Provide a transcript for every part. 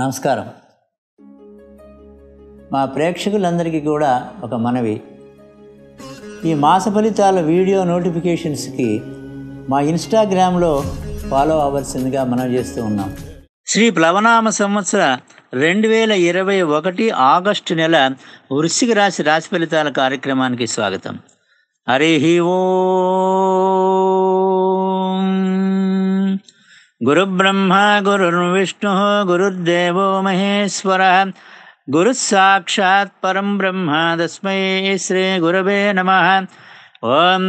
నమస్కారం మా ప్రేక్షకులందరికీ కూడా ఒక మనవి ఈ మాస ఫలితాల వీడియో నోటిఫికేషన్స్కి మా ఇన్‌స్టాగ్రామ్‌లో ఫాలో అవ్వాల్సిందిగా మనం చేస్తూ ఉన్నాం శ్రీ ప్లవనామ సంవత్సర 2021 ఆగస్టు నెల వృశ్చిక రాశి రాశి ఫలితాల కార్యక్రమానికి స్వాగతం హరిహి ఓం గురు బ్రహ్మ గురు విష్ణు గురుదేవో మహేశ్వర గురు సాక్షాత్ పరం బ్రహ్మ తస్మై శ్రీ గురవే నమః ఓం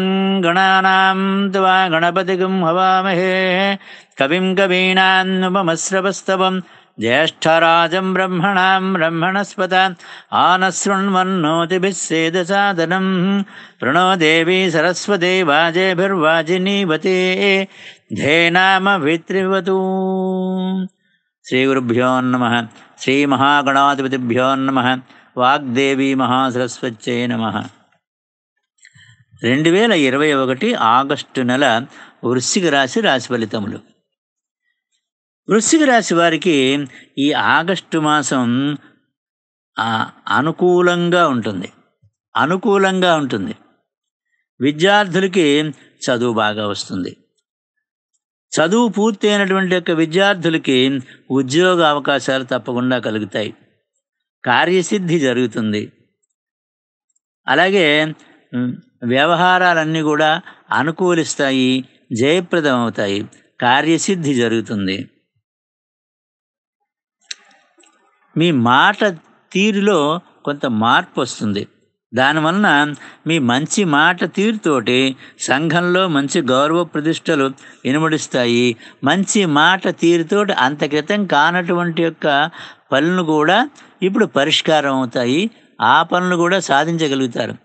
గణానాం త్వా గణపతిగం హవామహే కవిం కవీనాముపమశ్రవస్తవం ज्येष्ठराजं ब्रह्मणां ब्रह्मणस्पत आनशृण्वन्नोतिभिस्सेदसादनं प्रणो देवी सरस्वती वाजेभिर्वाजिनीवते धेनामभित्रिवतु श्रीगुरुभ्यो नमः श्रीमहागणाधिपतिभ्यो नमः वाग्देवी महासरस्वत्यै नमः 2021 ఆగస్టు నెల వృశ్చిక రాశి రాశి ఫలితములు వృశ్చిక రాశి వారికి ఈ ఆగస్టు మాసం అనుకూలంగా ఉంటుంది విద్యార్థులకి చదువు బాగా వస్తుంది చదువు పూర్తి అయినటువంటి యొక్క విద్యార్థులకి ఉద్యోగ అవకాశాలు తప్పకుండా కలుగుతాయి కార్యసిద్ధి జరుగుతుంది అలాగే వ్యవహారాలన్నీ కూడా అనుకూలిస్తాయి జయప్రదం అవుతాయి కార్యసిద్ధి జరుగుతుంది మీ మాట తీరులో కొంత మార్పు వస్తుంది దానివలన మీ మంచి మాట తీరుతోటి సంఘంలో మంచి గౌరవ ప్రతిష్టలు ఇనుమడిస్తాయి మంచి మాట తీరుతోటి అంతక్రితం కానటువంటి యొక్క పనులు కూడా ఇప్పుడు పరిష్కారం అవుతాయి ఆ పనులు కూడా సాధించగలుగుతారు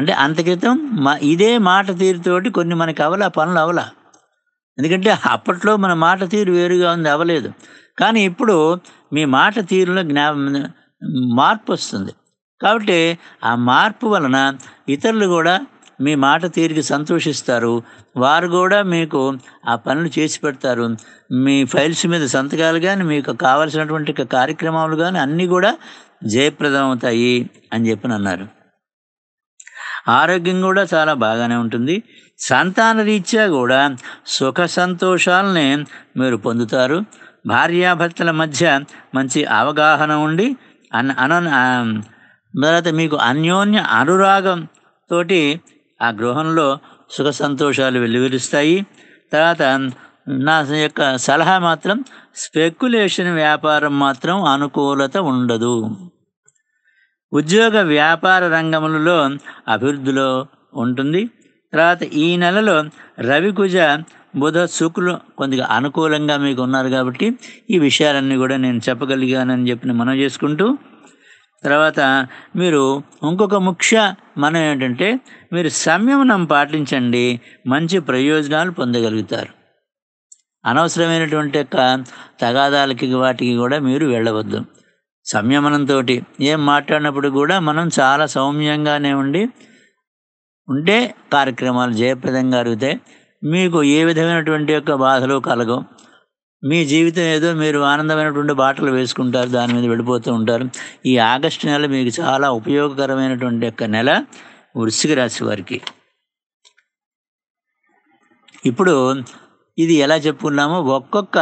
అంటే అంతక్రితం ఇదే మాట తీరుతోటి కొన్ని మనకు పనులు అవలా ఎందుకంటే అప్పట్లో మన మాట తీరు వేరుగా ఉంది అవలేదు కానీ ఇప్పుడు మీ మాట తీరులో మార్పు వస్తుంది కాబట్టి ఆ మార్పు వలన ఇతరులు కూడా మీ మాట తీరుకి సంతోషిస్తారు వారు కూడా మీకు ఆ పనులు చేసి పెడతారు మీ ఫైల్స్ మీద సంతకాలు కానీ మీకు కావాల్సినటువంటి కార్యక్రమాలు కానీ అన్నీ కూడా జయప్రదం అవుతాయి అని చెప్పి అన్నారు ఆరోగ్యం కూడా చాలా బాగానే ఉంటుంది సంతాన రీత్యా కూడా సుఖ సంతోషాలని మీరు పొందుతారు భార్యాభర్తల మధ్య మంచి అవగాహన ఉండి తర్వాత మీకు అన్యోన్య అనురాగం తోటి ఆ గృహంలో సుఖ సంతోషాలు వెలువరిస్తాయి తర్వాత నా యొక్క సలహా మాత్రం స్పెక్యులేషన్ వ్యాపారం మాత్రం అనుకూలత ఉండదు ఉద్యోగ వ్యాపార రంగములలో అభివృద్ధిలో ఉంటుంది తర్వాత ఈ నెలలో రవికుజ బుధ శుక్రులు కొద్దిగా అనుకూలంగా మీకు ఉన్నారు కాబట్టి ఈ విషయాలన్నీ కూడా నేను చెప్పగలిగానని చెప్పి మనం చేసుకుంటూ తర్వాత మీరు ఇంకొక ముఖ్య మనం ఏంటంటే మీరు సంయమనం పాటించండి మంచి ప్రయోజనాలు పొందగలుగుతారు అనవసరమైనటువంటి యొక్క తగాదాలకి వాటికి కూడా మీరు వెళ్ళవద్దు సంయమనంతో ఏం మాట్లాడినప్పుడు కూడా మనం చాలా సౌమ్యంగానే ఉంటే కార్యక్రమాలు జయప్రదంగా జరుగుతాయి మీకు ఏ విధమైనటువంటి యొక్క బాధలు కలగవు మీ జీవితం ఏదో మీరు ఆనందమైనటువంటి బాటలు వేసుకుంటారు దాని మీద వెళ్ళిపోతూ ఉంటారు ఈ ఆగస్టు నెల మీకు చాలా ఉపయోగకరమైనటువంటి యొక్క నెల వృశ్చిక రాశి వారికి ఇప్పుడు ఇది ఎలా చెప్పుకున్నామో ఒక్కొక్క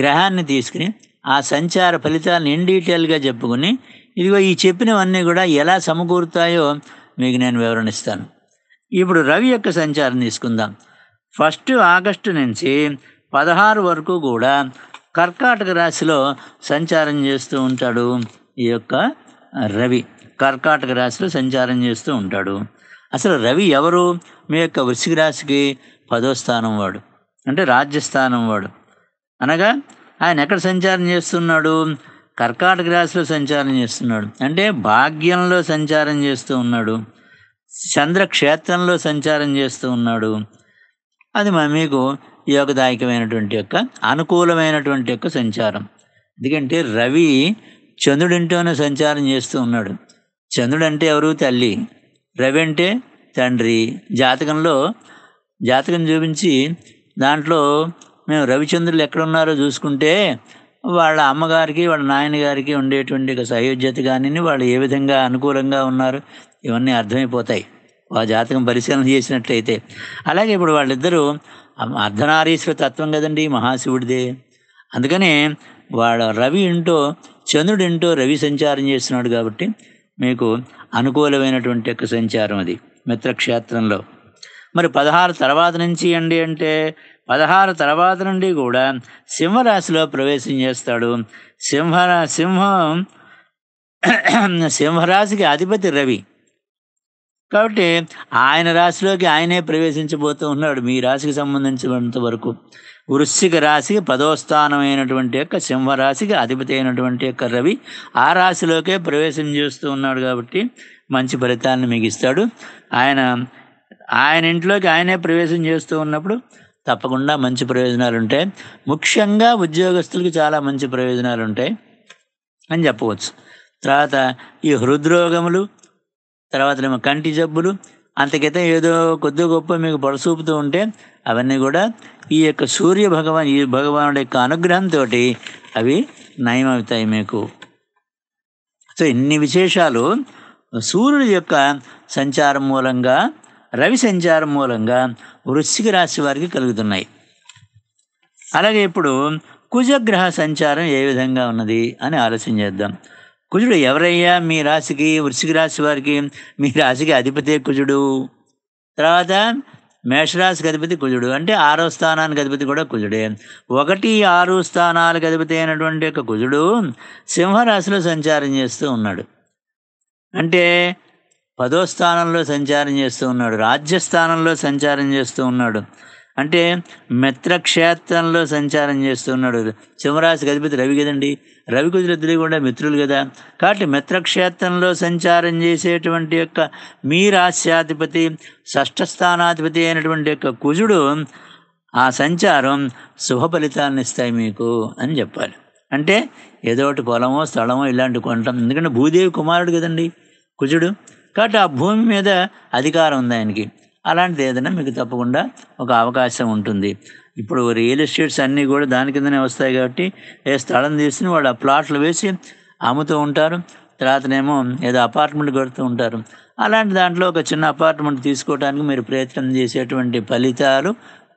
గ్రహాన్ని తీసుకుని ఆ సంచార ఫలితాలను ఇన్ డీటెయిల్గా చెప్పుకుని ఇదిగో ఈ చెప్పినవన్నీ కూడా ఎలా సమకూరుతాయో మీకు నేను వివరణిస్తాను ఇప్పుడు రవి యొక్క సంచారం తీసుకుందాం 1 ఆగస్టు నుంచి 16 వరకు కూడా కర్కాటక రాశిలో సంచారం చేస్తూ ఉంటాడు ఈ యొక్క రవి కర్కాటక రాశిలో సంచారం చేస్తూ ఉంటాడు అసలు రవి ఎవరు మీ యొక్క వృశ్చిక రాశికి 10వ స్థానం వాడు అంటే రాజ్యస్థానం వాడు అనగా ఆయన ఎక్కడ సంచారం చేస్తున్నాడు కర్కాటక రాశిలో సంచారం చేస్తున్నాడు అంటే భాగ్యంలో సంచారం చేస్తూ ఉన్నాడు చంద్రక్షేత్రంలో సంచారం చేస్తూ ఉన్నాడు అది మీకు యోగదాయకమైనటువంటి యొక్క అనుకూలమైనటువంటి యొక్క సంచారం ఎందుకంటే రవి చంద్రుడింటోనే సంచారం చేస్తూ ఉన్నాడు చంద్రుడు అంటే ఎవరు తల్లి రవి అంటే తండ్రి జాతకం చూపించి దాంట్లో మేము రవిచంద్రులు ఎక్కడున్నారో చూసుకుంటే వాళ్ళ అమ్మగారికి వాళ్ళ నాయనగారికి ఉండేటువంటి సయోధ్యత కానీ వాళ్ళు ఏ విధంగా అనుకూలంగా ఉన్నారు ఇవన్నీ అర్థమైపోతాయి వాళ్ళ జాతకం పరిశీలన చేసినట్లయితే. అలాగే ఇప్పుడు వాళ్ళిద్దరూ అర్ధనారీశ్వర తత్వం కదండి మహాశివుడిదే, అందుకనే వాళ్ళ రవి ఇంటో చంద్రుడు ఇంటో రవి సంచారం చేస్తున్నాడు కాబట్టి మీకు అనుకూలమైనటువంటి యొక్క సంచారం అది మిత్రక్షేత్రంలో. మరి 16 తర్వాత నుంచి అండి అంటే 16 తర్వాత నుండి కూడా సింహరాశిలో ప్రవేశం చేస్తాడు. సింహరాశికి అధిపతి రవి కాబట్టి ఆయన రాశిలోకి ఆయనే ప్రవేశించబోతూ ఉన్నాడు మీ రాశికి సంబంధించినంత వరకు. వృశ్చిక రాశికి 10వ స్థానమైనటువంటి యొక్క సింహరాశికి అధిపతి అయినటువంటి యొక్క రవి ఆ రాశిలోకే ప్రవేశం చేస్తూ ఉన్నాడు కాబట్టి మంచి ఫలితాన్ని మీకు ఇస్తాడు. ఆయన ఇంట్లోకి ఆయనే ప్రవేశం చేస్తూ ఉన్నప్పుడు తప్పకుండా మంచి ప్రయోజనాలు ఉంటాయి. ముఖ్యంగా ఉద్యోగస్తులకు చాలా మంచి ప్రయోజనాలు ఉంటాయి అని చెప్పవచ్చు. తర్వాత ఈ హృద్రోగములు, తర్వాతనేమో కంటి జబ్బులు, అంతకైతే ఏదో కొద్ది గొప్ప మీకు పొడసూపుతూ ఉంటే అవన్నీ కూడా ఈ యొక్క ఈ భగవానుడి యొక్క అనుగ్రహంతో అవి నయమవుతాయి మీకు. సో ఇన్ని విశేషాలు సూర్యుడి యొక్క సంచారం మూలంగా రవి సంచారం మూలంగా వృశ్చిక రాశి వారికి కలుగుతున్నాయి. అలాగే ఇప్పుడు కుజగ్రహ సంచారం ఏ విధంగా ఉన్నది అని ఆలోచన చేద్దాం. కుజుడు ఎవరయ్యా మీ రాశికి, వృశ్చిక రాశి వారికి? మీ రాశికి అధిపతి కుజుడు, తర్వాత మేషరాశికి అధిపతి కుజుడు, అంటే 6వ స్థానానికి అధిపతి కూడా కుజుడే. 1, 6 స్థానాలకు అధిపతి అయినటువంటి యొక్క కుజుడు సింహరాశిలో సంచారం చేస్తూ ఉన్నాడు, అంటే 10వ స్థానంలో సంచారం చేస్తూ ఉన్నాడు, రాజ్యస్థానంలో సంచారం చేస్తూ ఉన్నాడు, అంటే మిత్రక్షేత్రంలో సంచారం చేస్తూ ఉన్నాడు. సింహరాశికి అధిపతి రవి కదండి, రవి కుజులిద్దరు కూడా మిత్రులు కదా, కాబట్టి మిత్రక్షేత్రంలో సంచారం చేసేటువంటి యొక్క మీ రాశ్యాధిపతి 6వ స్థానాధిపతి అయినటువంటి యొక్క కుజుడు ఆ సంచారం శుభ ఫలితాలను ఇస్తాయి మీకు అని చెప్పాలి. అంటే ఏదో ఒకటి పొలమో స్థలమో ఇలాంటివి కొంటాం, ఎందుకంటే భూదేవి కుమారుడు కదండి కుజుడు, కాబట్టి ఆ భూమి మీద అధికారం ఉంది ఆయనకి. అలాంటిది ఏదైనా మీకు తప్పకుండా ఒక అవకాశం ఉంటుంది. ఇప్పుడు రియల్ ఎస్టేట్స్ అన్నీ కూడా దాని కిందనే వస్తాయి కాబట్టి ఏ స్థలం తీసుకుని వాళ్ళు ఆ ప్లాట్లు వేసి అమ్ముతూ ఉంటారు, తర్వాతనేమో ఏదో అపార్ట్మెంట్ కడుతూ ఉంటారు. అలాంటి దాంట్లో ఒక చిన్న అపార్ట్మెంట్ తీసుకోవడానికి మీరు ప్రయత్నం చేసేటువంటి ఫలితాలు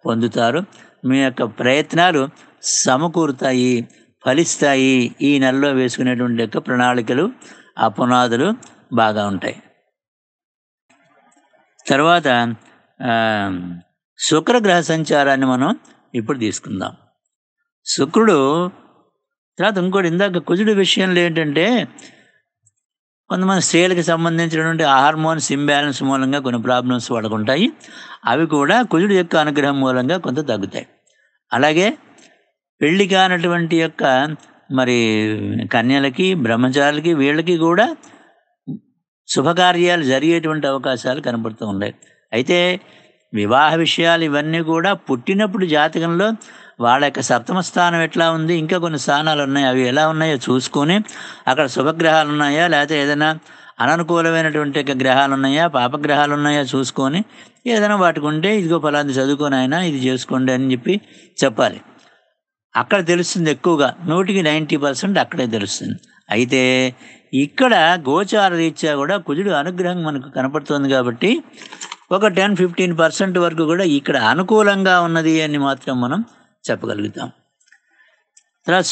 పొందుతారు. మీ యొక్క ప్రయత్నాలు సమకూరుతాయి, ఫలిస్తాయి. ఈ నెలలో వేసుకునేటువంటి యొక్క ప్రణాళికలు ఆ పునాదులు బాగా ఉంటాయి. తర్వాత శుక్రగ్రహ సంచారాన్ని మనం ఇప్పుడు తీసుకుందాం. శుక్రుడు తర్వాత ఇంకోటి ఇందాక కుజుడు విషయంలో ఏంటంటే కొంతమంది స్త్రీలకు సంబంధించినటువంటి హార్మోన్స్ ఇంబ్యాలెన్స్ మూలంగా కొన్ని ప్రాబ్లమ్స్ పడుకుంటాయి, అవి కూడా కుజుడు యొక్క అనుగ్రహం మూలంగా కొంత తగ్గుతాయి. అలాగే పెళ్లి కానటువంటి యొక్క మరి కన్యలకి, బ్రహ్మచారులకి, వీళ్ళకి కూడా శుభకార్యాలు జరిగేటువంటి అవకాశాలు కనబడుతూ ఉన్నాయి. అయితే వివాహ విషయాలు ఇవన్నీ కూడా పుట్టినప్పుడు జాతకంలో వాళ్ళ యొక్క 7వ స్థానం ఎట్లా ఉంది, ఇంకా కొన్ని స్థానాలు ఉన్నాయి, అవి ఎలా ఉన్నాయో చూసుకొని అక్కడ శుభగ్రహాలు ఉన్నాయా లేకపోతే ఏదైనా అననుకూలమైనటువంటి యొక్క గ్రహాలు ఉన్నాయా, పాపగ్రహాలు ఉన్నాయా చూసుకొని ఏదైనా వాటికి ఉంటే ఇదిగో ఫలాంది చదువుకొని ఆయన ఇది చేసుకోండి అని చెప్పి చెప్పాలి. అక్కడ తెలుస్తుంది ఎక్కువగా, 90% అక్కడే తెలుస్తుంది. అయితే ఇక్కడ గోచార రీత్యా కూడా కుజుడు అనుగ్రహం మనకు కనపడుతుంది కాబట్టి ఒక 10-15% వరకు కూడా ఇక్కడ అనుకూలంగా ఉన్నది అని మాత్రం మనం చెప్పగలుగుతాం. తర్వాత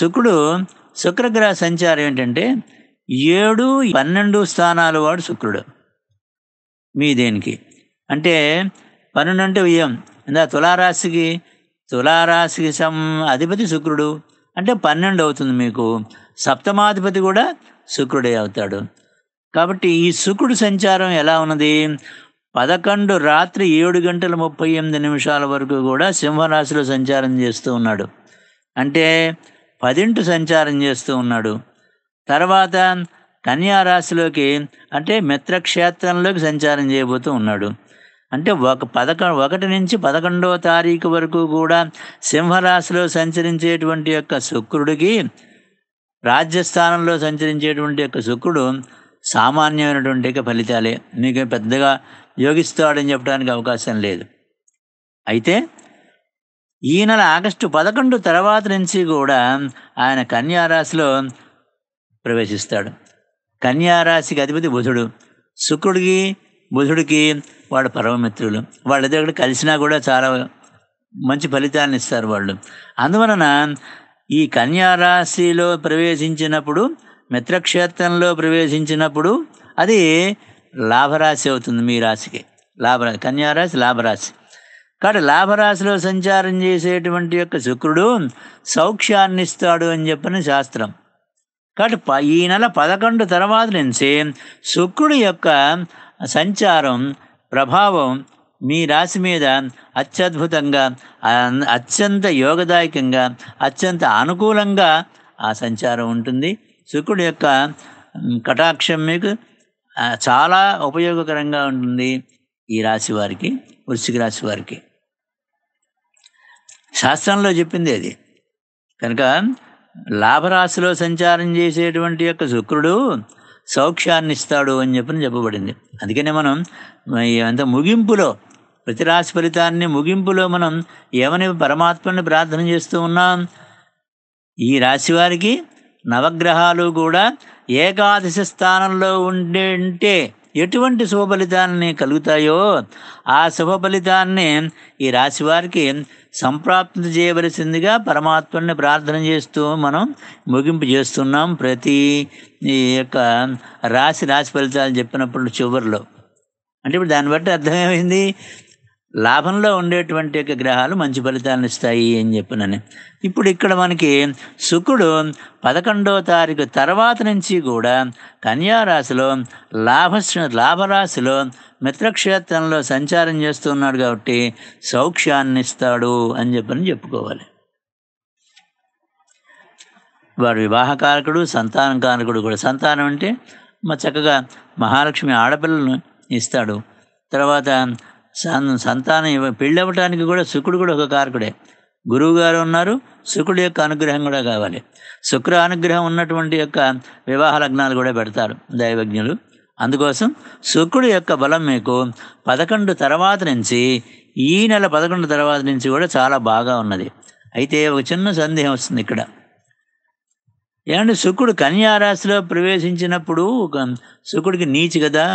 శుక్రగ్రహ సంచారం ఏంటంటే 7, 12 స్థానాల వాడు శుక్రుడు మీ దేనికి అంటే 12 అంటే వ్యయం. ఇందా తులారాశికి అధిపతి శుక్రుడు అంటే 12 అవుతుంది మీకు. సప్తమాధిపతి కూడా శుక్రుడే అవుతాడు. కాబట్టి ఈ శుక్రుడు సంచారం ఎలా ఉన్నది? 11 రాత్రి 7:38 వరకు కూడా సింహరాశిలో సంచారం చేస్తూ ఉన్నాడు, అంటే 10 సంచారం చేస్తూ ఉన్నాడు. తర్వాత కన్యారాశిలోకి అంటే మిత్రక్షేత్రంలోకి సంచారం చేయబోతూ ఉన్నాడు, అంటే 1 నుంచి 11వ తారీఖు వరకు కూడా సింహరాశిలో సంచరించేటువంటి యొక్క శుక్రుడికి రాజ్యస్థానంలో సంచరించేటువంటి యొక్క శుక్రుడు సామాన్యమైనటువంటి యొక్క ఫలితాలే, మీకు పెద్దగా యోగిస్తాడని చెప్పడానికి అవకాశం లేదు. అయితే ఈ నెల ఆగస్టు 11 తర్వాత నుంచి కూడా ఆయన కన్యా రాశిలో ప్రవేశిస్తాడు. కన్యా రాశికి అధిపతి బుధుడు. శుక్రుడికి బుధుడికి వాడు పరమమిత్రులు. వాళ్ళిద్దరు కలిసినా కూడా చాలా మంచి ఫలితాలను ఇస్తారు వాళ్ళు. అందువలన ఈ కన్యా రాశిలో ప్రవేశించినప్పుడు, మిత్రక్షేత్రంలో ప్రవేశించినప్పుడు అది లాభరాశి అవుతుంది. మీ రాశికి లాభరాశి, కన్యా రాశి లాభరాశి. కాబట్టి లాభరాశిలో సంచారం చేసేటువంటి యొక్క శుక్రుడు సౌఖ్యాన్ని ఇస్తాడు అని చెప్పని శాస్త్రం. కాబట్టి ఈ నెల 11 తర్వాత నుంచి శుక్రుడు యొక్క సంచారం ప్రభావం మీ రాశి మీద అత్యద్భుతంగా, అత్యంత యోగదాయకంగా, అత్యంత అనుకూలంగా ఆ సంచారం ఉంటుంది. శుక్రుడు యొక్క కటాక్షం మీకు చాలా ఉపయోగకరంగా ఉంటుంది ఈ రాశి వారికి, వృశ్చిక రాశి వారికి. శాస్త్రంలో చెప్పింది అది. కనుక లాభరాశిలో సంచారం చేసేటువంటి యొక్క శుక్రుడు సౌఖ్యాన్ని ఇస్తాడు అని చెప్పని చెప్పబడింది. అందుకనే మనం అంత ముగింపులో ప్రతి రాశి ఫలితాన్ని ముగింపులో మనం ఏమని పరమాత్మని ప్రార్థన చేస్తూ ఉన్నాం? ఈ రాశి వారికి నవగ్రహాలు కూడా ఏకాదశి స్థానంలో ఉంటే ఎటువంటి శుభ ఫలితాలని కలుగుతాయో ఆ శుభ ఫలితాన్ని ఈ రాశి వారికి సంప్రాప్తి చేయవలసిందిగా పరమాత్మని ప్రార్థన చేస్తూ మనం ముగింపు చేస్తున్నాం. ప్రతి ఈ యొక్క రాశి రాశి ఫలితాలు చెప్పినప్పుడు చివరిలో అంటే ఇప్పుడు దాన్ని బట్టి అర్థమేమైంది? లాభంలో ఉండేటువంటి యొక్క గ్రహాలు మంచి ఫలితాలను ఇస్తాయి అని చెప్పినని. ఇప్పుడు ఇక్కడ మనకి శుక్రుడు 11వ తారీఖు తర్వాత నుంచి కూడా కన్యారాశిలో లాభరాశిలో మిత్రక్షేత్రంలో సంచారం చేస్తున్నాడు కాబట్టి సౌఖ్యాన్ని ఇస్తాడు అని చెప్పని చెప్పుకోవాలి. వాడు వివాహకారకుడు, సంతానం కారకుడు కూడా. సంతానం అంటే చక్కగా మహాలక్ష్మి ఆడపిల్లను ఇస్తాడు. తర్వాత సంతానం, పెళ్ళి అవ్వటానికి కూడా శుక్రుడు కూడా ఒక కారకుడే. గురువు గారు ఉన్నారు, శుక్రుడు యొక్క అనుగ్రహం కూడా కావాలి. శుక్ర అనుగ్రహం ఉన్నటువంటి యొక్క వివాహ లగ్నాలు కూడా పెడతారు దైవజ్ఞులు. అందుకోసం శుక్రుడు యొక్క బలం మీకు 11 తర్వాత నుంచి, ఈ నెల 11 తర్వాత నుంచి కూడా చాలా బాగా ఉన్నది. అయితే ఒక చిన్న సందేహం వస్తుంది ఇక్కడ. ఏమంటే శుక్రుడు కన్యారాశిలో ప్రవేశించినప్పుడు శుక్రుడికి నీచి కదా,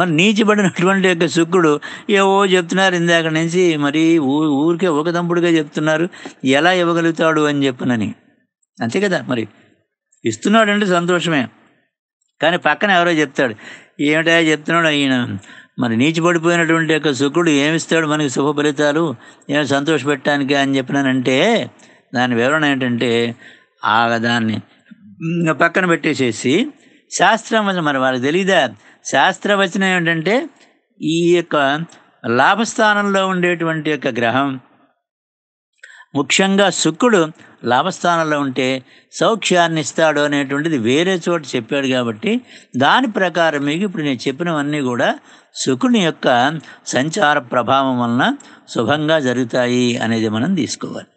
మరి నీచిబడినటువంటి యొక్క శుక్రుడు ఏవో చెప్తున్నారు ఇందాక నుంచి, మరి ఊరికే ఒక దంపుడుగా చెప్తున్నారు, ఎలా ఇవ్వగలుగుతాడు అని చెప్పనని. అంతే కదా, మరి ఇస్తున్నాడు అంటే సంతోషమే. కానీ పక్కన ఎవరో చెప్తాడు, ఏమిటా చెప్తున్నాడు ఈయన, మరి నీచిబడిపోయినటువంటి యొక్క శుక్రుడు ఏమిస్తాడు మనకి శుభ ఫలితాలు, ఏమి సంతోషపెట్టడానికి అని చెప్పినానంటే దాని వివరణ ఏంటంటే దాన్ని పక్కన పెట్టేసేసి శాస్త్రం వచనం. మరి వాళ్ళకి తెలియదా శాస్త్రవచనం ఏంటంటే ఈ యొక్క లాభస్థానంలో ఉండేటువంటి యొక్క గ్రహం, ముఖ్యంగా శుక్రుడు లాభస్థానంలో ఉంటే సౌఖ్యాన్ని ఇస్తాడు అనేటువంటిది వేరే చోట చెప్పాడు. కాబట్టి దాని ప్రకారం మీకు ఇప్పుడు నేను చెప్పినవన్నీ కూడా శుక్రుని యొక్క సంచార ప్రభావం వలన శుభంగా జరుగుతాయి అనేది మనం తీసుకోవాలి.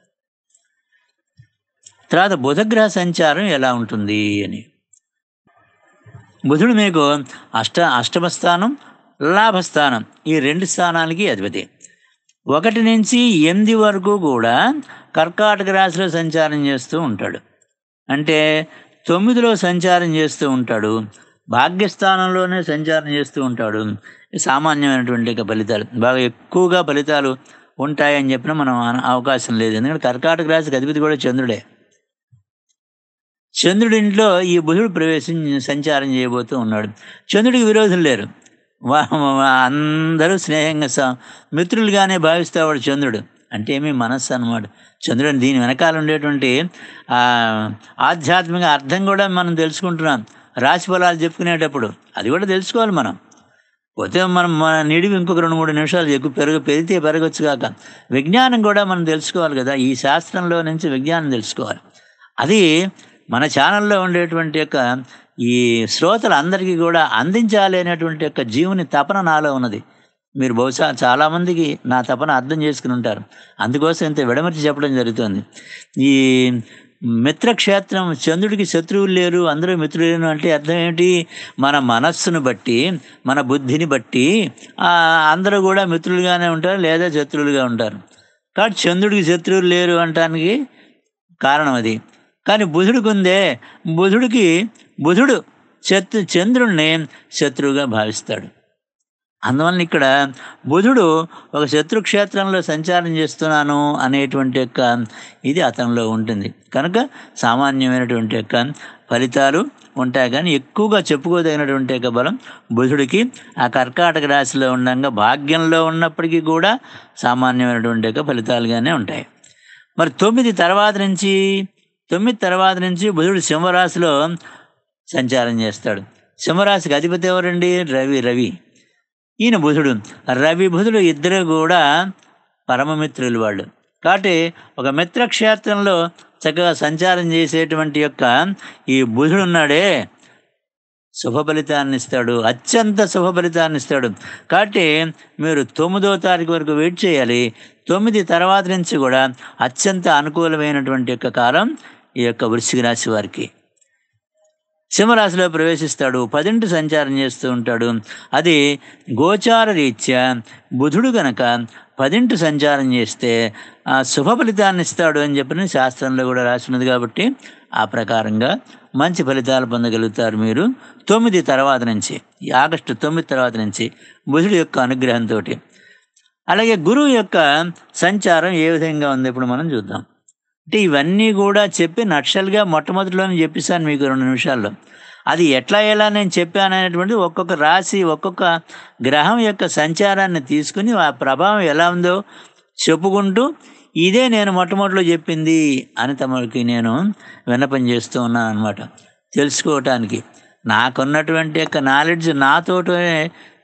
తర్వాత బుధగ్రహ సంచారం ఎలా ఉంటుంది అని. బుధుడు మీకు అష్టమస్థానం, లాభస్థానం, ఈ రెండు స్థానాలకి అధిపతి. 1 నుంచి 8 వరకు కూడా కర్కాటక రాశిలో సంచారం చేస్తూ ఉంటాడు. అంటే 9లో సంచారం చేస్తూ ఉంటాడు, భాగ్యస్థానంలోనే సంచారం చేస్తూ ఉంటాడు. సామాన్యమైనటువంటి ఫలితాలు, బాగా ఎక్కువగా ఫలితాలు ఉంటాయని చెప్పినా మనం అవకాశం లేదు. ఎందుకంటే కర్కాటక రాశికి అధిపతి కూడా చంద్రుడే. చంద్రుడి ఇంట్లో ఈ బుధుడు సంచారం చేయబోతూ ఉన్నాడు. చంద్రుడికి విరోధం లేరు, అందరూ స్నేహంగా మిత్రులుగానే భావిస్తాడు చంద్రుడు. అంటే మీ మనస్సు అన్నమాట చంద్రుడు. దీని వెనకాల ఉండేటువంటి ఆధ్యాత్మిక అర్థం కూడా మనం తెలుసుకుంటున్నాం రాశి ఫలాలు చెప్పుకునేటప్పుడు. అది కూడా తెలుసుకోవాలి మనం. పోతే మనం నిడివి ఇంకొక 2-3 నిమిషాలు ఎక్కువ పెరిగితే పెరగచ్చు కాక విజ్ఞానం కూడా మనం తెలుసుకోవాలి కదా. ఈ శాస్త్రంలో నుంచి విజ్ఞానం తెలుసుకోవాలి. అది మన ఛానల్లో ఉండేటువంటి యొక్క ఈ శ్రోతలందరికీ కూడా అందించాలి అనేటువంటి యొక్క జీవుని తపన నాలో ఉన్నది. మీరు బహుశా చాలామందికి నా తపన అర్థం చేసుకుని ఉంటారు. అందుకోసం ఇంత విడమర్చి చెప్పడం జరుగుతుంది. ఈ మిత్రక్షేత్రం, చంద్రుడికి శత్రువులు లేరు, అందరూ మిత్రులేను అంటే అర్థం ఏమిటి? మన మనస్సును బట్టి, మన బుద్ధిని బట్టి అందరూ కూడా మిత్రులుగానే ఉంటారు లేదా శత్రువులుగా ఉంటారు. కాబట్టి చంద్రుడికి శత్రువులు లేరు అనటానికి కారణం అది. కానీ బుధుడికి ఉందే, బుధుడు చంద్రుడిని శత్రువుగా భావిస్తాడు. అందువలన ఇక్కడ బుధుడు ఒక శత్రుక్షేత్రంలో సంచారం చేస్తున్నాను అనేటువంటి యొక్క ఇది అతనిలో ఉంటుంది కనుక సామాన్యమైనటువంటి యొక్క ఫలితాలు ఉంటాయి. కానీ ఎక్కువగా చెప్పుకోదగినటువంటి యొక్క బలం బుధుడికి ఆ కర్కాటక రాశిలో ఉండగా భాగ్యంలో ఉన్నప్పటికీ కూడా సామాన్యమైనటువంటి యొక్క ఫలితాలుగానే ఉంటాయి. మరి 9 తర్వాత నుంచి బుధుడు సింహరాశిలో సంచారం చేస్తాడు. సింహరాశికి అధిపతి ఎవరండి? రవి. ఈయన బుధుడు, రవి బుధుడు ఇద్దరు కూడా పరమమిత్రులు వాళ్ళు. కాబట్టి ఒక మిత్రక్షేత్రంలో చక్కగా సంచారం చేసేటువంటి యొక్క ఈ బుధుడు ఉన్నాడే శుభ ఫలితాన్ని ఇస్తాడు, అత్యంత శుభ ఫలితాన్ని ఇస్తాడు. కాబట్టి మీరు 9వ తారీఖు వరకు వెయిట్ చేయాలి. 9 తర్వాత నుంచి కూడా అత్యంత అనుకూలమైనటువంటి యొక్క కాలం ఈ యొక్క వృశ్చిక రాశి వారికి. సింహరాశిలో ప్రవేశిస్తాడు, 10వ ఇంట సంచారం చేస్తూ ఉంటాడు. అది గోచార రీత్యా బుధుడు కనుక 10వ ఇంట సంచారం చేస్తే ఆ శుభ ఫలితాన్ని ఇస్తాడు అని చెప్పిన శాస్త్రంలో కూడా రాసినది. కాబట్టి ఆ ప్రకారంగా మంచి ఫలితాలు పొందగలుగుతారు మీరు 9 తర్వాత నుంచి, ఆగస్టు 9 తర్వాత నుంచి బుధుడి యొక్క అనుగ్రహంతో. అలాగే గురువు యొక్క సంచారం ఏ విధంగా ఉంది ఇప్పుడు మనం చూద్దాం. అంటే ఇవన్నీ కూడా చెప్పి నక్షలుగా మొట్టమొదటిలోనే చెప్పేశాను మీకు 2 నిమిషాల్లో. అది ఎలా నేను చెప్పాననేటువంటిది ఒక్కొక్క రాశి ఒక్కొక్క గ్రహం యొక్క సంచారాన్ని తీసుకుని ఆ ప్రభావం ఎలా ఉందో చెప్పుకుంటూ ఇదే నేను మొట్టమొదటిలో చెప్పింది అని తమకి నేను విన్నపం చేస్తూ ఉన్నాను అనమాట. తెలుసుకోవటానికి నాకున్నటువంటి యొక్క నాలెడ్జ్ నాతోటే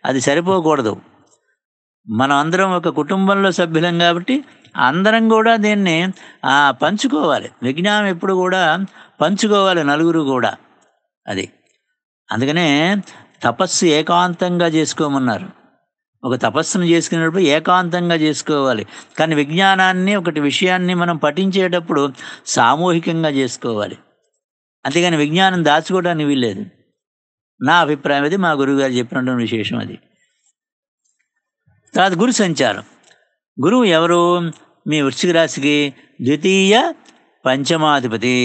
అది సరిపోకూడదు. మనం అందరం ఒక కుటుంబంలో సభ్యులం కాబట్టి అందరం కూడా దీన్ని పంచుకోవాలి. విజ్ఞానం ఎప్పుడు కూడా పంచుకోవాలి నలుగురు కూడా. అది అందుకనే తపస్సు ఏకాంతంగా చేసుకోమన్నారు. ఒక తపస్సును చేసుకునేటప్పుడు ఏకాంతంగా చేసుకోవాలి. కానీ విజ్ఞానాన్ని ఒకటి విషయాన్ని మనం పఠించేటప్పుడు సామూహికంగా చేసుకోవాలి. అంతేగాని విజ్ఞానం దాచుకోవడానికి వీల్లేదు. నా అభిప్రాయం అది, మా గురువుగారు చెప్పినటువంటి విశేషం అది. తర్వాత గురు సంచారం. గురువు ఎవరు? మీ వృశ్చిక రాశికి 2వ పంచమాధిపతి.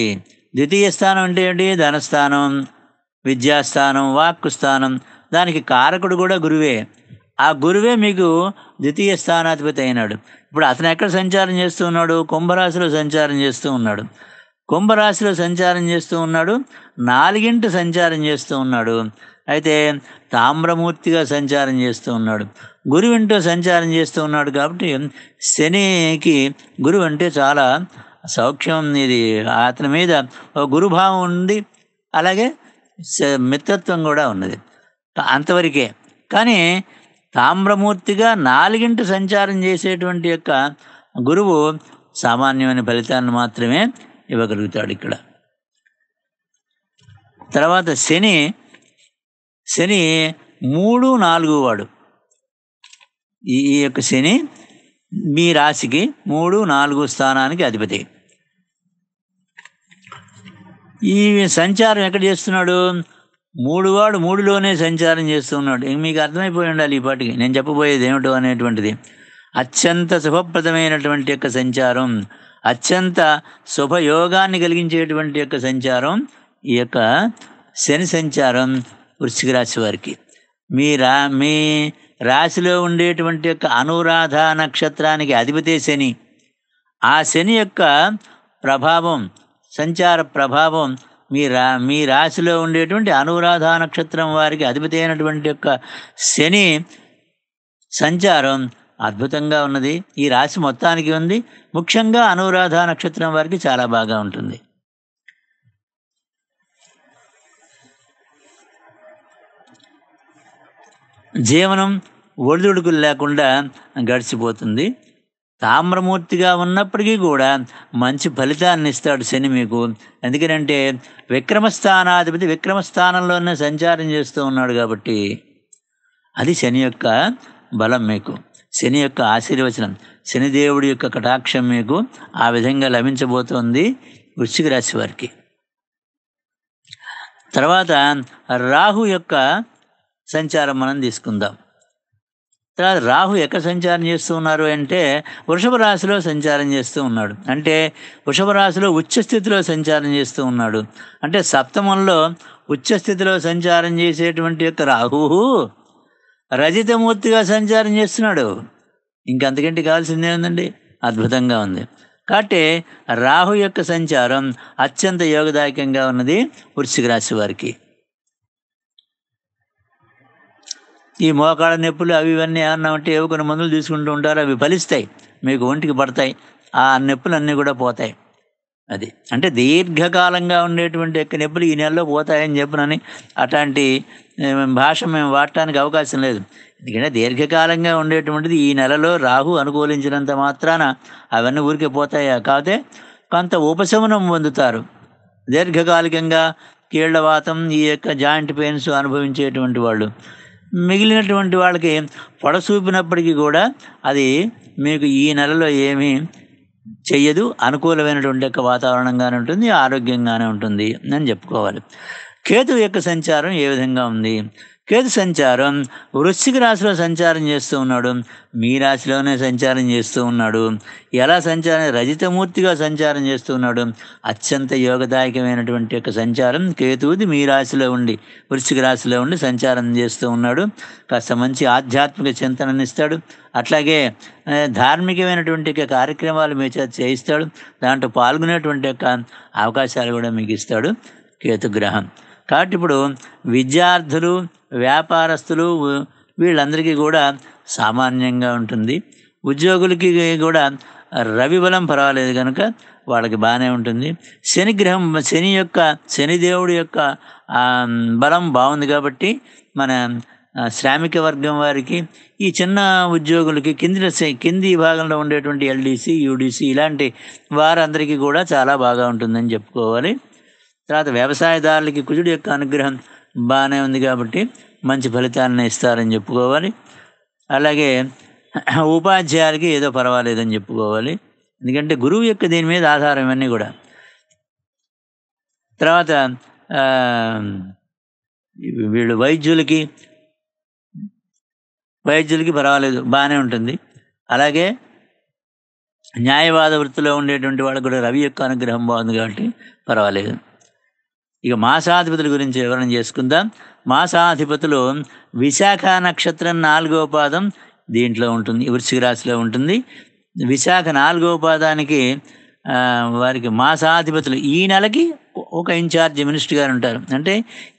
2వ స్థానం అంటే ఏంటి? ధనస్థానం, విద్యాస్థానం, వాక్కు స్థానం. దానికి కారకుడు కూడా గురువే. ఆ గురువే మీకు 2వ స్థానాధిపతి అయినాడు. ఇప్పుడు అతను ఎక్కడ సంచారం చేస్తూ ఉన్నాడు? కుంభరాశిలో సంచారం చేస్తూ ఉన్నాడు. కుంభరాశిలో సంచారం చేస్తూ ఉన్నాడు, 4వ ఇంట సంచారం చేస్తూ ఉన్నాడు. అయితే తామ్రమూర్తిగా సంచారం చేస్తూ ఉన్నాడు, గురువు ఇంటూ సంచారం చేస్తూ ఉన్నాడు. కాబట్టి శనికి గురువు అంటే చాలా సౌఖ్యం. ఇది అతని మీద గురుభావం ఉంది, అలాగే మిత్రత్వం కూడా ఉన్నది అంతవరకే. కానీ తామ్రమూర్తిగా 4వ ఇంట సంచారం చేసేటువంటి యొక్క గురువు సామాన్యమైన ఫలితాన్ని మాత్రమే ఇవ్వగలుగుతాడు ఇక్కడ. తర్వాత శని 3, 4 వాడు. ఈ యొక్క శని మీ రాశికి 3, 4 స్థానానికి అధిపతి. ఈ సంచారం ఎక్కడ చేస్తున్నాడు? 3 వాడు 3లోనే సంచారం చేస్తున్నాడు. మీకు అర్థమైపోయి ఉండాలి ఈ పాటికి నేను చెప్పబోయేది ఏమిటో అనేటువంటిది. అత్యంత శుభప్రదమైనటువంటి యొక్క సంచారం, అత్యంత శుభయోగాన్ని కలిగించేటువంటి యొక్క సంచారం ఈ యొక్క శని సంచారం వృశ్చిక రాశి వారికి. మీ రాశిలో ఉండేటువంటి యొక్క అనురాధ నక్షత్రానికి అధిపతి శని. ఆ శని యొక్క ప్రభావం, సంచార ప్రభావం మీ రాశిలో ఉండేటువంటి అనురాధ నక్షత్రం వారికి అధిపతి అయినటువంటి యొక్క శని సంచారం అద్భుతంగా ఉన్నది. ఈ రాశి మొత్తానికి ఉంది, ముఖ్యంగా అనురాధ నక్షత్రం వారికి చాలా బాగా ఉంటుంది. జీవనం ఒడిదుడుకులు లేకుండా గడిచిపోతుంది. తామ్రమూర్తిగా ఉన్నప్పటికీ కూడా మంచి ఫలితాన్ని ఇస్తాడు శని మీకు. ఎందుకనంటే విక్రమస్థానాధిపతి విక్రమస్థానంలోనే సంచారం చేస్తూ ఉన్నాడు. కాబట్టి అది శని యొక్క బలం మీకు, శని యొక్క ఆశీర్వచనం, శనిదేవుడి యొక్క కటాక్షం మీకు ఆ విధంగా లభించబోతోంది వృశ్చిక రాశి వారికి. తర్వాత రాహు యొక్క సంచారం మనం తీసుకుందాం. తర్వాత రాహు ఎక్కడ సంచారం చేస్తూ ఉన్నారు అంటే వృషభ రాశిలో సంచారం చేస్తూ ఉన్నాడు. అంటే వృషభ రాశిలో ఉచ్చస్థితిలో సంచారం చేస్తూ ఉన్నాడు. అంటే సప్తమంలో ఉచ్చస్థితిలో సంచారం చేసేటువంటి యొక్క రాహువు రజితమూర్తిగా సంచారం చేస్తున్నాడు. ఇంకంతకంటే కావాల్సిందే ఉందండి, అద్భుతంగా ఉంది. కాబట్టి రాహు యొక్క సంచారం అత్యంత యోగదాయకంగా ఉన్నది వృశ్చిక రాశి వారికి. ఈ మోకాళ్ళ నొప్పులు అవి ఇవన్నీ ఏమన్నా ఉంటే ఏవో కొన్ని మందులు తీసుకుంటూ ఉంటారు, అవి ఫలిస్తాయి, మీకు ఒంటికి పడతాయి, ఆ నొప్పులు అన్నీ కూడా పోతాయి. అది అంటే దీర్ఘకాలంగా ఉండేటువంటి యొక్క నొప్పులు ఈ నెలలో పోతాయని చెప్పనని అట్లాంటి భాష మేము వాడటానికి అవకాశం లేదు. ఎందుకంటే దీర్ఘకాలంగా ఉండేటువంటిది ఈ నెలలో రాహు అనుకూలించినంత మాత్రాన అవన్నీ ఊరికే పోతాయి. కాకపోతే కొంత ఉపశమనం పొందుతారు. దీర్ఘకాలికంగా కీళ్ళవాతం, ఈ యొక్క జాయింట్ పెయిన్స్ అనుభవించేటువంటి వాళ్ళు, మిగిలినటువంటి వాళ్ళకి పొడసూపినప్పటికీ కూడా అది మీకు ఈ నెలలో ఏమీ చెయ్యదు. అనుకూలమైనటువంటి యొక్క వాతావరణంగానే ఉంటుంది, ఆరోగ్యంగానే ఉంటుంది అని చెప్పుకోవాలి. కేతు యొక్క సంచారం ఏ విధంగా ఉంది? కేతు సంచారం వృశ్చిక రాశిలో సంచారం చేస్తూ ఉన్నాడు, మీ రాశిలోనే సంచారం చేస్తూ ఉన్నాడు. ఎలా సంచారం? రజితమూర్తిగా సంచారం చేస్తూ ఉన్నాడు. అత్యంత యోగదాయకమైనటువంటి యొక్క సంచారం కేతువుది. మీ రాశిలో ఉండి, వృశ్చిక రాశిలో ఉండి సంచారం చేస్తూ ఉన్నాడు. కాస్త మంచి ఆధ్యాత్మిక చింతనని ఇస్తాడు. అట్లాగే ధార్మికమైనటువంటి యొక్క కార్యక్రమాలు మీ చేత చేయిస్తాడు. దాంట్లో పాల్గొనేటువంటి యొక్క అవకాశాలు కూడా మీకు ఇస్తాడు కేతుగ్రహం. కాబట్టి ఇప్పుడు విద్యార్థులు, వ్యాపారస్తులు వీళ్ళందరికీ కూడా సామాన్యంగా ఉంటుంది. ఉద్యోగులకి కూడా రవి బలం పర్వాలేదు కనుక వాళ్ళకి బాగానే ఉంటుంది. శనిగ్రహం, శనిదేవుడి యొక్క బలం బాగుంది కాబట్టి మన శ్రామిక వర్గం వారికి, ఈ చిన్న ఉద్యోగులకి, కింది భాగంలో ఉండేటువంటి ఎల్డీసీ, యూడీసీ ఇలాంటి వారందరికీ కూడా చాలా బాగా ఉంటుందని చెప్పుకోవాలి. తర్వాత వ్యవసాయదారులకి కుజుడి యొక్క అనుగ్రహం బాగానే ఉంది కాబట్టి మంచి ఫలితాలను ఇస్తారని చెప్పుకోవాలి. అలాగే ఉపాధ్యాయులకి ఏదో పర్వాలేదని చెప్పుకోవాలి, ఎందుకంటే గురువు యొక్క దీని మీద ఆధారం ఇవన్నీ కూడా. తర్వాత వీళ్ళు వైద్యులకి పర్వాలేదు, బాగానే ఉంటుంది. అలాగే న్యాయవాద వృత్తిలో ఉండేటువంటి వాళ్ళకు కూడా రవి యొక్క అనుగ్రహం బాగుంది కాబట్టి పర్వాలేదు. ఇక మాసాధిపతుల గురించి వివరణ చేసుకుందాం. మాసాధిపతులు విశాఖ నక్షత్రం 4వ పాదం దీంట్లో ఉంటుంది, వృశ్చిక రాశిలో ఉంటుంది. విశాఖ 4వ పాదానికి వారికి మాసాధిపతులు ఈ నెలకి ఒక ఇన్ఛార్జ్ మినిస్టర్ గారు ఉంటారు. అంటే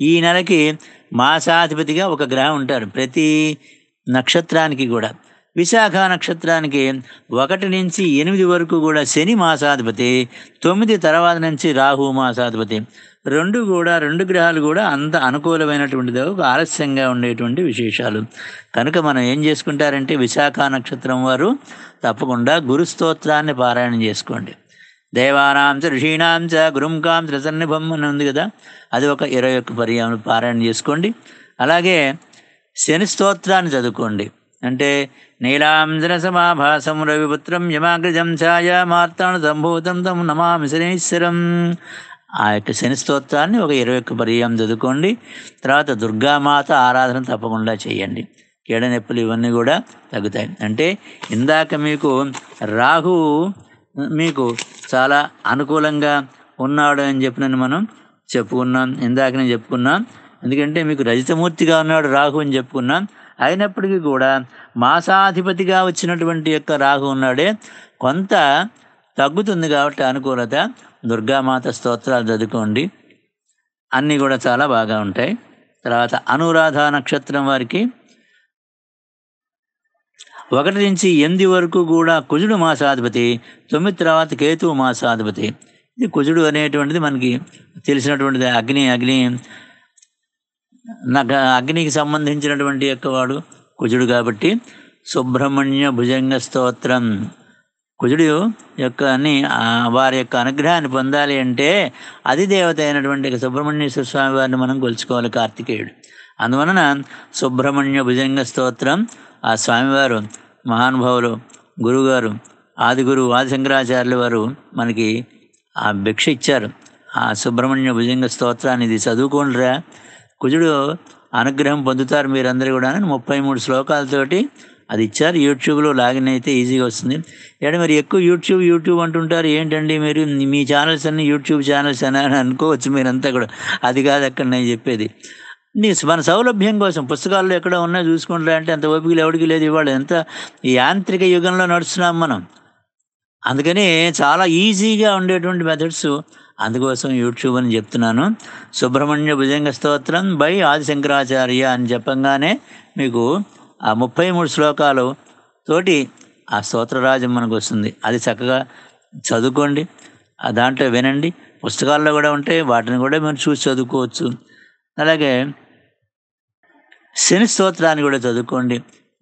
ఈ నెలకి మాసాధిపతిగా ఒక గ్రహం ఉంటారు ప్రతి నక్షత్రానికి కూడా. విశాఖ నక్షత్రానికి 1 నుంచి 8 వరకు కూడా శని మాసాధిపతి, 9 తర్వాత నుంచి రాహు మాసాధిపతి. రెండు గ్రహాలు కూడా అంత అనుకూలమైనటువంటిది, ఒక ఆలస్యంగా ఉండేటువంటి విశేషాలు. కనుక మనం ఏం చేసుకుంటారంటే విశాఖ నక్షత్రం వారు తప్పకుండా గురు స్తోత్రాన్ని పారాయణం చేసుకోండి. దేవానాంచ ఋషీణాంచ గురుంకాం త్రసన్నిభం అని ఉంది కదా, అది ఒక 21 పర్యాయం పారాయణ చేసుకోండి. అలాగే శని స్తోత్రాన్ని చదువుకోండి. అంటే నీలాంజన సమాభాసం రవిపుత్రం యమాగ్రజం ఛాయామార్తాణ సంభూతం తం నమామి శనీశ్వరం. ఆ యొక్క శని స్తోత్రాన్ని ఒక 21 పర్యాయం చదువుకోండి. తర్వాత దుర్గామాత ఆరాధన తప్పకుండా చేయండి, కీడనొప్పులు ఇవన్నీ కూడా తగ్గుతాయి. అంటే ఇందాక మీకు రాహు మీకు చాలా అనుకూలంగా ఉన్నాడు అని చెప్పినని మనం చెప్పుకున్నాం, ఇందాకనే చెప్పుకున్నాం. ఎందుకంటే మీకు రజితమూర్తిగా ఉన్నాడు రాహు అని చెప్పుకున్నాం. అయినప్పటికీ కూడా మాసాధిపతిగా వచ్చినటువంటి యొక్క రాహు ఉన్నాడే, కొంత తగ్గుతుంది కాబట్టి అనుకూలత. దుర్గామాత స్తోత్రాలు చదువుకోండి, అన్నీ కూడా చాలా బాగా ఉంటాయి. తర్వాత అనురాధ నక్షత్రం వారికి 1 నుంచి 8 వరకు కూడా కుజుడు మాసాధిపతి, 9 తర్వాత కేతువు మాసాధిపతి. ఇది కుజుడు అనేటువంటిది మనకి తెలిసినటువంటిది, అగ్నికి సంబంధించినటువంటి యొక్క వాడు కుజుడు కాబట్టి సుబ్రహ్మణ్య భుజంగ స్తోత్రం. కుజుడు యొక్క వారి యొక్క అనుగ్రహాన్ని పొందాలి అంటే అది దేవత అయినటువంటి సుబ్రహ్మణ్యేశ్వర స్వామి వారిని మనం కొలుచుకోవాలి, కార్తికేయుడు. అందువలన సుబ్రహ్మణ్య భుజంగ స్తోత్రం ఆ స్వామివారు మహానుభావులు, గురువుగారు ఆదిగురు ఆదిశంకరాచార్యుల వారు మనకి ఆ భిక్ష ఇచ్చారు. ఆ సుబ్రహ్మణ్య భుజంగ స్తోత్రాన్ని ఇది చదువుకోండిరా, కుజుడు అనుగ్రహం పొందుతారు మీరందరూ కూడా 33 శ్లోకాలతోటి అది ఇచ్చారు. యూట్యూబ్లో లాగిన్ అయితే ఈజీగా వస్తుంది. అంటే మరి ఎక్కువ యూట్యూబ్ అంటుంటారు ఏంటండి మీరు మీ ఛానల్స్ అన్నీ యూట్యూబ్ ఛానల్స్ అని అనుకోవచ్చు మీరంతా కూడా. అది కాదు అక్కడ నేను చెప్పేది. నీ మన సౌలభ్యం కోసం పుస్తకాల్లో ఎక్కడ ఉన్నా చూసుకుంటారా అంటే అంత ఓపికలు ఎవరికి లేదు. ఇవాళ ఎంత యాంత్రిక యుగంలో నడుస్తున్నాం మనం. అందుకని చాలా ఈజీగా ఉండేటువంటి మెథడ్స్ అందుకోసం యూట్యూబ్ అని చెప్తున్నాను. సుబ్రహ్మణ్య భుజంగ స్తోత్రం బై ఆదిశంకరాచార్య అని చెప్పంగానే మీకు ఆ 33 శ్లోకాలు తోటి ఆ స్తోత్రరాజం మనకు వస్తుంది. అది చక్కగా చదువుకోండి, దాంట్లో వినండి. పుస్తకాల్లో కూడా ఉంటాయి, వాటిని కూడా మీరు చూసి చదువుకోవచ్చు. అలాగే శని స్తోత్రాన్ని కూడా చదువుకోండి.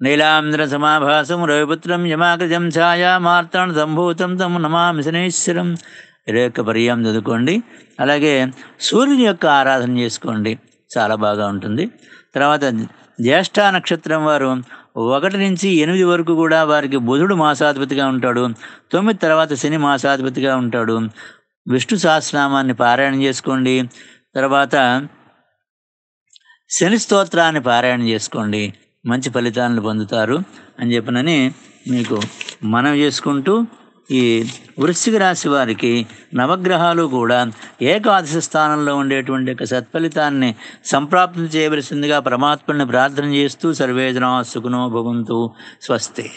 నీలాంధ్ర సమాభాసం రవిపుత్రం యమాకృజం ఛాయా మార్తాణ సంభూతం తమ నమామి శనీశ్వరం. 20 పర్యాయం చదువుకోండి. అలాగే సూర్యుని యొక్క ఆరాధన చేసుకోండి, చాలా బాగా ఉంటుంది. తర్వాత జ్యేష్ఠ నక్షత్రం వారు 1 నుంచి 8 వరకు కూడా వారికి బుధుడు మాసాధిపతిగా ఉంటాడు. 9 తర్వాత శని మాసాధిపతిగా ఉంటాడు. విష్ణు సహస్రనామాన్ని పారాయణ చేసుకోండి. తర్వాత శని స్తోత్రాన్ని పారాయణ చేసుకోండి, మంచి ఫలితాలను పొందుతారు అని చెప్పనని మీకు మనం చేసుకుంటూ ఈ వృశ్చిక రాశి వారికి నవగ్రహాలు కూడా ఏకాదశ స్థానంలో ఉండేటువంటి యొక్క సత్ఫలితాన్ని సంప్రాప్తం చేయవలసిందిగా పరమాత్మని ప్రార్థన చేస్తూ సర్వే జనాః సుఖినో భవంతు. స్వస్తి.